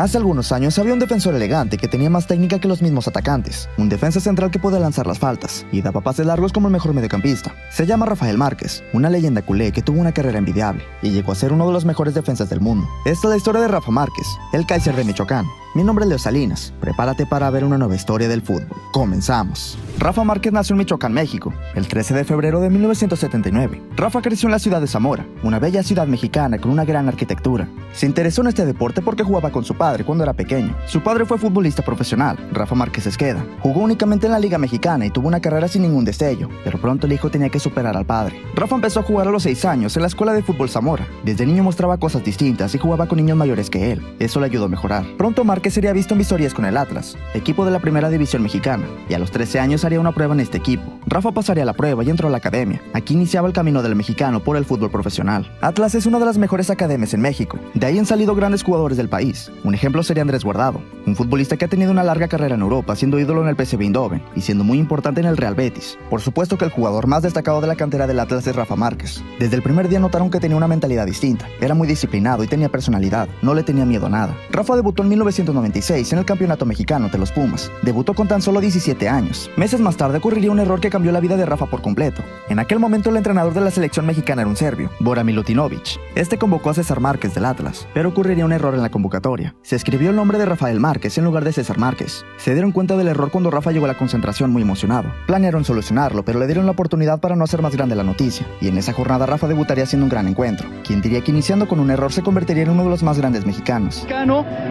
Hace algunos años había un defensor elegante que tenía más técnica que los mismos atacantes, un defensa central que podía lanzar las faltas y daba pases largos como el mejor mediocampista. Se llama Rafael Márquez, una leyenda culé que tuvo una carrera envidiable y llegó a ser uno de los mejores defensas del mundo. Esta es la historia de Rafa Márquez, el Kaiser de Michoacán. Mi nombre es Leo Salinas, prepárate para ver una nueva historia del fútbol. Comenzamos. Rafa Márquez nació en Michoacán, México, el 13 de febrero de 1979. Rafa creció en la ciudad de Zamora, una bella ciudad mexicana con una gran arquitectura. Se interesó en este deporte porque jugaba con su padre cuando era pequeño. Su padre fue futbolista profesional, Rafa Márquez Esqueda. Jugó únicamente en la Liga Mexicana y tuvo una carrera sin ningún destello, pero pronto el hijo tenía que superar al padre. Rafa empezó a jugar a los 6 años en la escuela de fútbol Zamora. Desde niño mostraba cosas distintas y jugaba con niños mayores que él. Eso le ayudó a mejorar. Pronto Márquez sería visto en victorias con el Atlas, equipo de la primera división mexicana, y a los 13 años haría una prueba en este equipo. Rafa pasaría la prueba y entró a la academia. Aquí iniciaba el camino del mexicano por el fútbol profesional. Atlas es una de las mejores academias en México. De ahí han salido grandes jugadores del país. Un ejemplo sería Andrés Guardado, un futbolista que ha tenido una larga carrera en Europa, siendo ídolo en el PSV Eindhoven y siendo muy importante en el Real Betis. Por supuesto que el jugador más destacado de la cantera del Atlas es Rafa Márquez. Desde el primer día notaron que tenía una mentalidad distinta. Era muy disciplinado y tenía personalidad. No le tenía miedo a nada. Rafa debutó en 1996 en el campeonato mexicano ante los Pumas. Debutó con tan solo 17 años. Meses más tarde ocurriría un error que cambió la vida de Rafa por completo. En aquel momento el entrenador de la selección mexicana era un serbio, Bora Milutinovic. Este convocó a César Márquez del Atlas, pero ocurriría un error en la convocatoria. Se escribió el nombre de Rafael Márquez en lugar de César Márquez. Se dieron cuenta del error cuando Rafa llegó a la concentración muy emocionado. Planearon solucionarlo, pero le dieron la oportunidad para no hacer más grande la noticia. Y en esa jornada Rafa debutaría haciendo un gran encuentro. Quien diría que iniciando con un error se convertiría en uno de los más grandes mexicanos.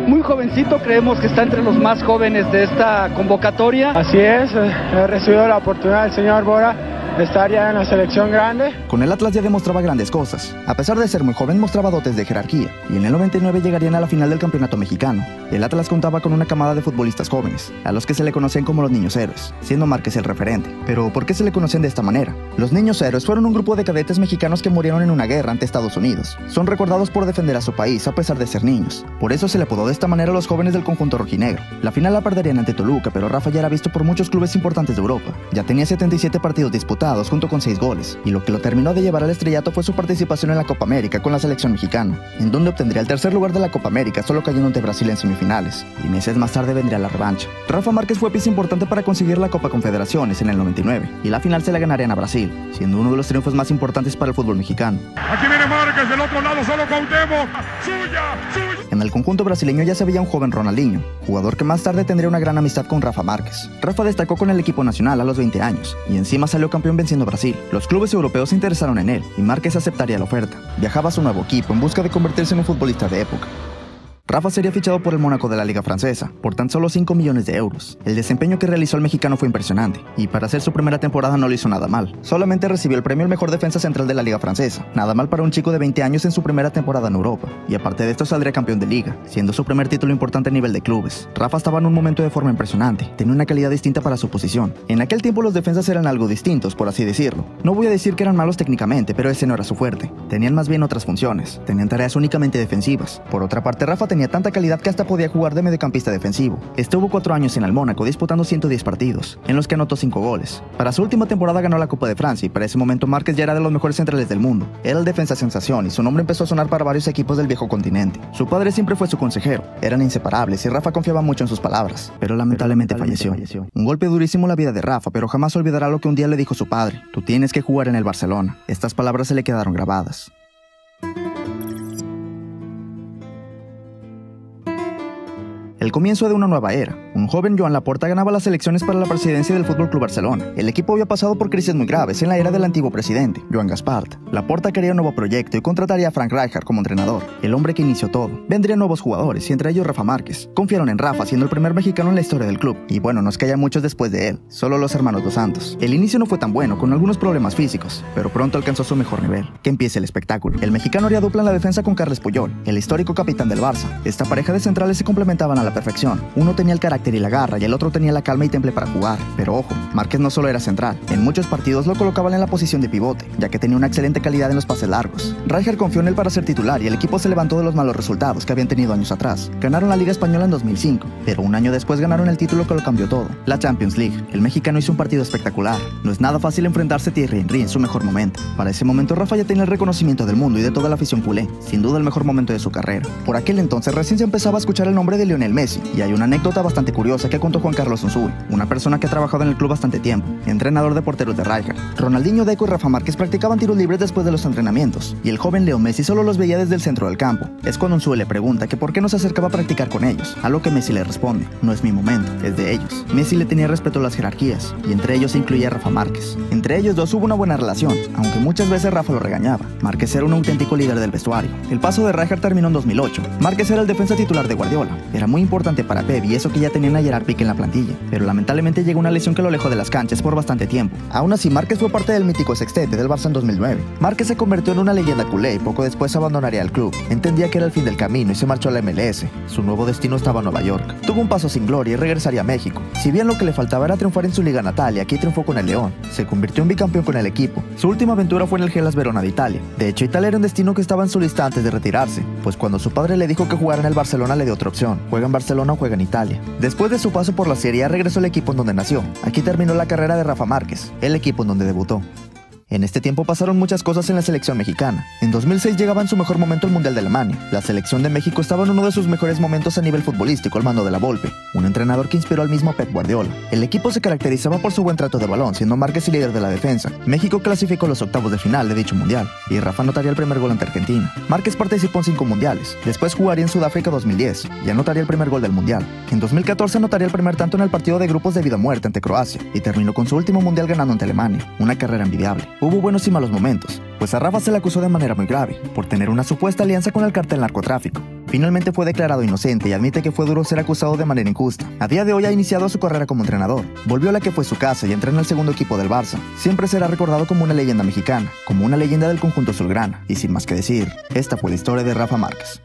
Muy jovencito, creemos que está entre los más jóvenes de esta convocatoria. Así es, he recibido la oportunidad del señor Bora de estar ya en la selección grande. Con el Atlas ya demostraba grandes cosas. A pesar de ser muy joven, mostraba dotes de jerarquía, y en el 99 llegarían a la final del campeonato mexicano. El Atlas contaba con una camada de futbolistas jóvenes, a los que se le conocían como los niños héroes, siendo Márquez el referente. Pero ¿por qué se le conocían de esta manera? Los niños héroes fueron un grupo de cadetes mexicanos que murieron en una guerra ante Estados Unidos. Son recordados por defender a su país a pesar de ser niños. Por eso se le apodó de esta manera a los jóvenes del conjunto rojinegro. La final la perderían ante Toluca, pero Rafa ya era visto por muchos clubes importantes de Europa. Ya tenía 77 partidos disputados junto con 6 goles, y lo que lo terminó de llevar al estrellato fue su participación en la Copa América con la selección mexicana, en donde obtendría el tercer lugar de la Copa América solo cayendo ante Brasil en semifinales, y meses más tarde vendría la revancha. Rafa Márquez fue pieza importante para conseguir la Copa Confederaciones en el 99, y la final se la ganarían a Brasil, siendo uno de los triunfos más importantes para el fútbol mexicano. Aquí viene Márquez, del otro lado solo Cuauhtémoc, ¡suya! En el conjunto brasileño ya se veía un joven Ronaldinho, jugador que más tarde tendría una gran amistad con Rafa Márquez. Rafa destacó con el equipo nacional a los 20 años, y encima salió campeón venciendo a Brasil. Los clubes europeos se interesaron en él, y Márquez aceptaría la oferta. Viajaba a su nuevo equipo en busca de convertirse en un futbolista de época. Rafa sería fichado por el Mónaco de la Liga Francesa, por tan solo 5 millones de euros. El desempeño que realizó el mexicano fue impresionante, y para hacer su primera temporada no lo hizo nada mal. Solamente recibió el premio al mejor defensa central de la Liga Francesa, nada mal para un chico de 20 años en su primera temporada en Europa, y aparte de esto saldría campeón de Liga, siendo su primer título importante a nivel de clubes. Rafa estaba en un momento de forma impresionante, tenía una calidad distinta para su posición. En aquel tiempo los defensas eran algo distintos, por así decirlo. No voy a decir que eran malos técnicamente, pero ese no era su fuerte. Tenían más bien otras funciones, tenían tareas únicamente defensivas. Por otra parte, Rafa tenía tanta calidad que hasta podía jugar de mediocampista defensivo. Estuvo 4 años en el Mónaco disputando 110 partidos, en los que anotó 5 goles. Para su última temporada ganó la Copa de Francia y para ese momento Márquez ya era de los mejores centrales del mundo. Era el defensa sensación y su nombre empezó a sonar para varios equipos del viejo continente. Su padre siempre fue su consejero, eran inseparables y Rafa confiaba mucho en sus palabras, pero lamentablemente falleció. Un golpe durísimo en la vida de Rafa, pero jamás olvidará lo que un día le dijo su padre: tú tienes que jugar en el Barcelona. Estas palabras se le quedaron grabadas. El comienzo de una nueva era. Un joven Joan Laporta ganaba las elecciones para la presidencia del FC Barcelona. El equipo había pasado por crisis muy graves en la era del antiguo presidente, Joan Gaspart. Laporta quería un nuevo proyecto y contrataría a Frank Rijkaard como entrenador, el hombre que inició todo. Vendrían nuevos jugadores y entre ellos Rafa Márquez. Confiaron en Rafa, siendo el primer mexicano en la historia del club. Y bueno, no es que haya muchos después de él, solo los hermanos Dos Santos. El inicio no fue tan bueno, con algunos problemas físicos, pero pronto alcanzó su mejor nivel. Que empiece el espectáculo. El mexicano haría dupla en la defensa con Carles Puyol, el histórico capitán del Barça. Esta pareja de centrales se complementaban a la perfección. Uno tenía el carácter carácter y la garra, y el otro tenía la calma y temple para jugar. Pero ojo, Márquez no solo era central, en muchos partidos lo colocaban en la posición de pivote, ya que tenía una excelente calidad en los pases largos. Rijkaard confió en él para ser titular y el equipo se levantó de los malos resultados que habían tenido años atrás. Ganaron la Liga Española en 2005, pero un año después ganaron el título que lo cambió todo, la Champions League. El mexicano hizo un partido espectacular. No es nada fácil enfrentarse a Thierry Henry en su mejor momento. Para ese momento Rafa ya tenía el reconocimiento del mundo y de toda la afición culé, sin duda el mejor momento de su carrera. Por aquel entonces recién se empezaba a escuchar el nombre de Lionel Messi, y hay una anécdota bastante curiosa que contó Juan Carlos Unzúe, una persona que ha trabajado en el club bastante tiempo, entrenador de porteros de Rijkaard. Ronaldinho, Deco y Rafa Márquez practicaban tiros libres después de los entrenamientos, y el joven Leo Messi solo los veía desde el centro del campo. Es cuando Unzúe le pregunta que por qué no se acercaba a practicar con ellos, a lo que Messi le responde: no es mi momento, es de ellos. Messi le tenía respeto a las jerarquías, y entre ellos se incluía a Rafa Márquez. Entre ellos dos hubo una buena relación, aunque muchas veces Rafa lo regañaba. Márquez era un auténtico líder del vestuario. El paso de Rijkaard terminó en 2008. Márquez era el defensa titular de Guardiola. Era muy importante para Pep, y eso que ya tenían a Gerard Piqué en la plantilla, pero lamentablemente llegó una lesión que lo alejó de las canchas por bastante tiempo. Aún así, Márquez fue parte del mítico sextete del Barça en 2009. Márquez se convirtió en una leyenda culé y poco después abandonaría el club. Entendía que era el fin del camino y se marchó a la MLS. Su nuevo destino estaba en Nueva York. Tuvo un paso sin gloria y regresaría a México. Si bien lo que le faltaba era triunfar en su liga natal, y aquí triunfó con el León, se convirtió en bicampeón con el equipo. Su última aventura fue en el Hellas Verona de Italia. De hecho, Italia era un destino que estaba en su lista antes de retirarse, pues cuando su padre le dijo que jugara en el Barcelona le dio otra opción: juega en Barcelona o juega en Italia. Después de su paso por la Serie A regresó al equipo en donde nació. Aquí terminó la carrera de Rafa Márquez, el equipo en donde debutó. En este tiempo pasaron muchas cosas en la selección mexicana. En 2006 llegaba en su mejor momento el Mundial de Alemania. La selección de México estaba en uno de sus mejores momentos a nivel futbolístico al mando de la Volpe, un entrenador que inspiró al mismo Pep Guardiola. El equipo se caracterizaba por su buen trato de balón, siendo Márquez el líder de la defensa. México clasificó los octavos de final de dicho Mundial, y Rafa anotaría el primer gol ante Argentina. Márquez participó en 5 mundiales, después jugaría en Sudáfrica 2010, y anotaría el primer gol del Mundial. En 2014 anotaría el primer tanto en el partido de grupos de vida o muerte ante Croacia, y terminó con su último Mundial ganando ante Alemania, una carrera envidiable. Hubo buenos y malos momentos, pues a Rafa se le acusó de manera muy grave por tener una supuesta alianza con el cartel narcotráfico. Finalmente fue declarado inocente y admite que fue duro ser acusado de manera injusta. A día de hoy ha iniciado su carrera como entrenador, volvió a la que fue su casa y entrena al segundo equipo del Barça. Siempre será recordado como una leyenda mexicana, como una leyenda del conjunto azulgrana. Y sin más que decir, esta fue la historia de Rafa Márquez.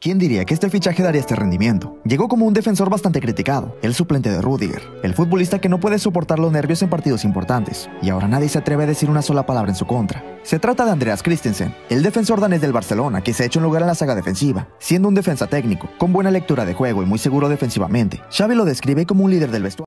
¿Quién diría que este fichaje daría este rendimiento? Llegó como un defensor bastante criticado, el suplente de Rudiger, el futbolista que no puede soportar los nervios en partidos importantes, y ahora nadie se atreve a decir una sola palabra en su contra. Se trata de Andreas Christensen, el defensor danés del Barcelona que se ha hecho un lugar en la saga defensiva, siendo un defensa técnico, con buena lectura de juego y muy seguro defensivamente. Xavi lo describe como un líder del vestuario.